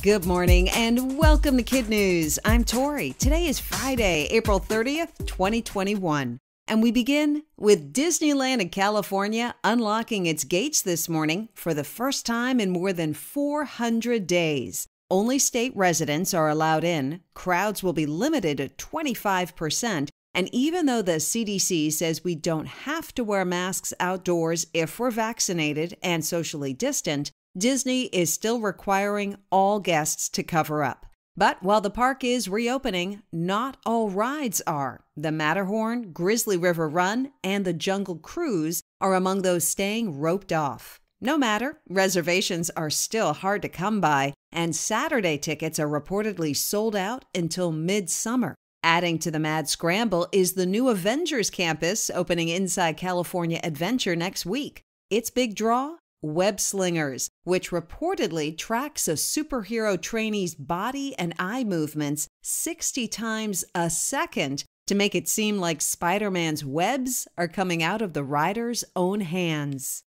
Good morning and welcome to Kid News. I'm Tori. Today is Friday, April 30th, 2021. And we begin with Disneyland in California unlocking its gates this morning for the first time in more than 400 days. Only state residents are allowed in. Crowds will be limited to 25%. And even though the CDC says we don't have to wear masks outdoors if we're vaccinated and socially distant, Disney is still requiring all guests to cover up. But while the park is reopening, not all rides are. The Matterhorn, Grizzly River Run, and the Jungle Cruise are among those staying roped off. No matter, reservations are still hard to come by, and Saturday tickets are reportedly sold out until mid-summer. Adding to the mad scramble is the new Avengers Campus opening inside California Adventure next week. Its big draw? Web Slingers, which reportedly tracks a superhero trainee's body and eye movements 60 times a second to make it seem like Spider-Man's webs are coming out of the rider's own hands.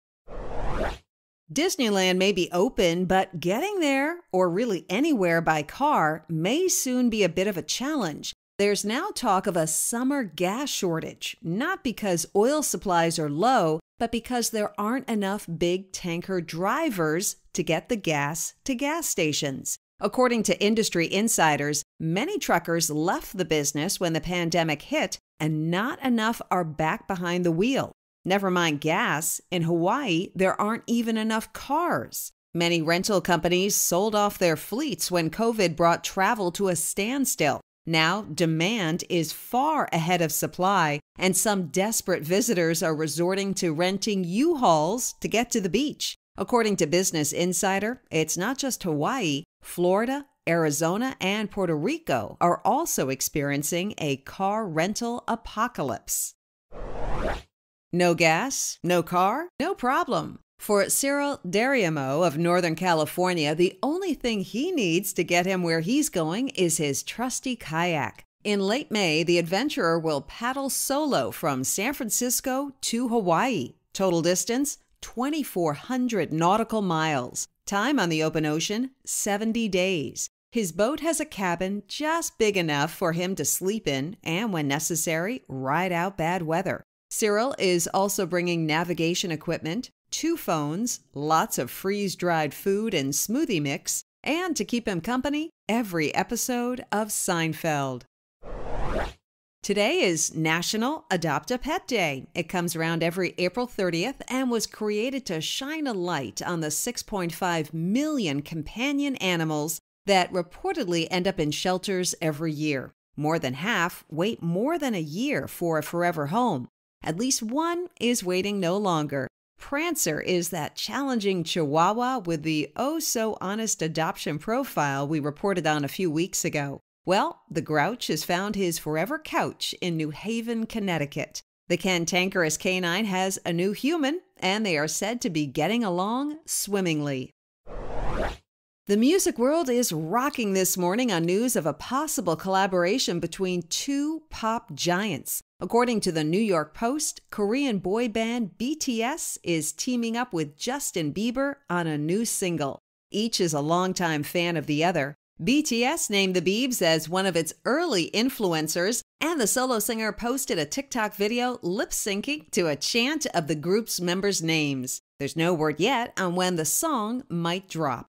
Disneyland may be open, but getting there, or really anywhere by car, may soon be a bit of a challenge. There's now talk of a summer gas shortage, not because oil supplies are low, but because there aren't enough big tanker drivers to get the gas to gas stations. According to industry insiders, many truckers left the business when the pandemic hit, and not enough are back behind the wheel. Never mind gas, in Hawaii, there aren't even enough cars. Many rental companies sold off their fleets when COVID brought travel to a standstill. Now, demand is far ahead of supply, and some desperate visitors are resorting to renting U-Hauls to get to the beach. According to Business Insider, it's not just Hawaii. Florida, Arizona, and Puerto Rico are also experiencing a car rental apocalypse. No gas, no car, no problem. For Cyril Dariamo of Northern California, the only thing he needs to get him where he's going is his trusty kayak. In late May, the adventurer will paddle solo from San Francisco to Hawaii. Total distance, 2,400 nautical miles. Time on the open ocean, 70 days. His boat has a cabin just big enough for him to sleep in and, when necessary, ride out bad weather. Cyril is also bringing navigation equipment, 2 phones, lots of freeze-dried food and smoothie mix, and to keep him company, every episode of Seinfeld. Today is National Adopt-a-Pet Day. It comes around every April 30th and was created to shine a light on the 6.5 million companion animals that reportedly end up in shelters every year. More than half wait more than a year for a forever home. At least one is waiting no longer. Prancer is that challenging chihuahua with the oh-so-honest adoption profile we reported on a few weeks ago. Well, the grouch has found his forever couch in New Haven, Connecticut. The cantankerous canine has a new human, and they are said to be getting along swimmingly. The music world is rocking this morning on news of a possible collaboration between 2 pop giants. According to the New York Post, Korean boy band BTS is teaming up with Justin Bieber on a new single. Each is a longtime fan of the other. BTS named the Biebs as one of its early influencers, and the solo singer posted a TikTok video lip-syncing to a chant of the group's members' names. There's no word yet on when the song might drop.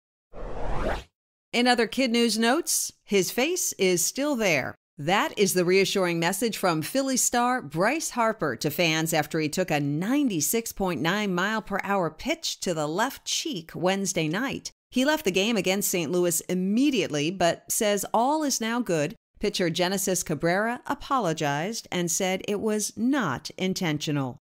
In other Kid News notes, his face is still there. That is the reassuring message from Philly star Bryce Harper to fans after he took a 96.9-mile-per-hour pitch to the left cheek Wednesday night. He left the game against St. Louis immediately, but says all is now good. Pitcher Genesis Cabrera apologized and said it was not intentional.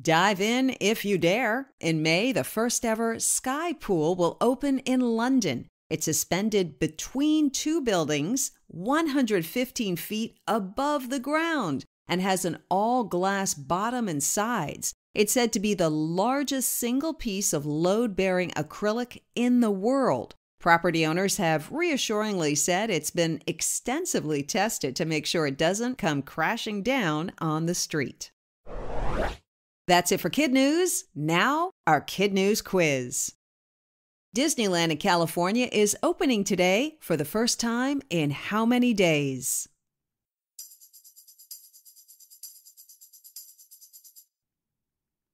Dive in if you dare. In May, the first-ever Sky Pool will open in London. It's suspended between 2 buildings, 115 feet above the ground, and has an all-glass bottom and sides. It's said to be the largest single piece of load-bearing acrylic in the world. Property owners have reassuringly said it's been extensively tested to make sure it doesn't come crashing down on the street. That's it for Kid News. Now, our Kid News quiz. Disneyland in California is opening today for the first time in how many days?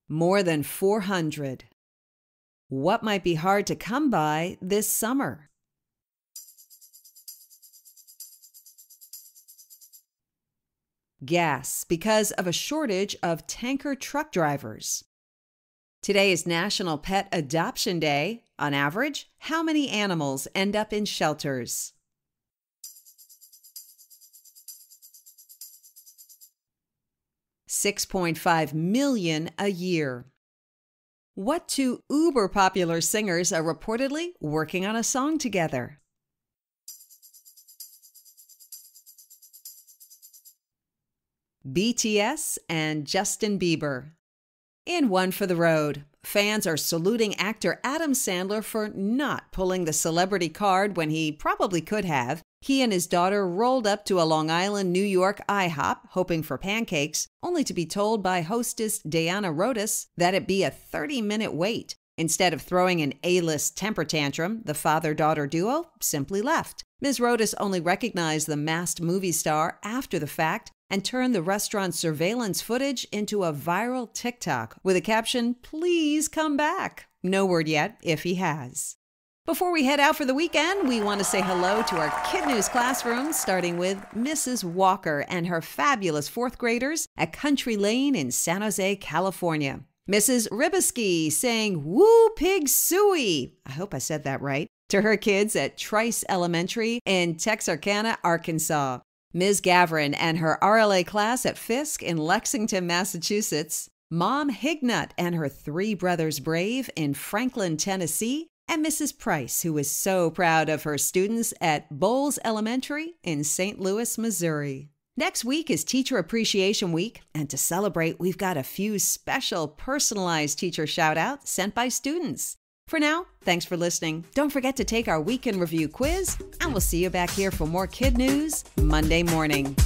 More than 400. What might be hard to come by this summer? Gas, because of a shortage of tanker truck drivers. Today is National Pet Adoption Day. On average, how many animals end up in shelters? $6.5 million a year. What two uber-popular singers are reportedly working on a song together? BTS and Justin Bieber. In one for the road, fans are saluting actor Adam Sandler for not pulling the celebrity card when he probably could have. He and his daughter rolled up to a Long Island, New York IHOP, hoping for pancakes, only to be told by hostess Diana Rodas that it'd be a 30-minute wait. Instead of throwing an A-list temper tantrum, the father-daughter duo simply left. Ms. Rodas only recognized the masked movie star after the fact, and turned the restaurant's surveillance footage into a viral TikTok with a caption, "Please come back." No word yet if he has. Before we head out for the weekend, we want to say hello to our Kid News classroom, starting with Mrs. Walker and her fabulous fourth graders at Country Lane in San Jose, California. Mrs. Ribisky saying, "Woo pig suey," I hope I said that right, to her kids at Trice Elementary in Texarkana, Arkansas. Ms. Gavrin and her RLA class at Fisk in Lexington, Massachusetts, Mom Hignut and her three brothers Brave in Franklin, Tennessee, and Mrs. Price, who is so proud of her students at Bowles Elementary in St. Louis, Missouri. Next week is Teacher Appreciation Week, and to celebrate, we've got a few special personalized teacher shout-outs sent by students. For now, thanks for listening. Don't forget to take our Week in Review quiz, and we'll see you back here for more Kid News Monday morning.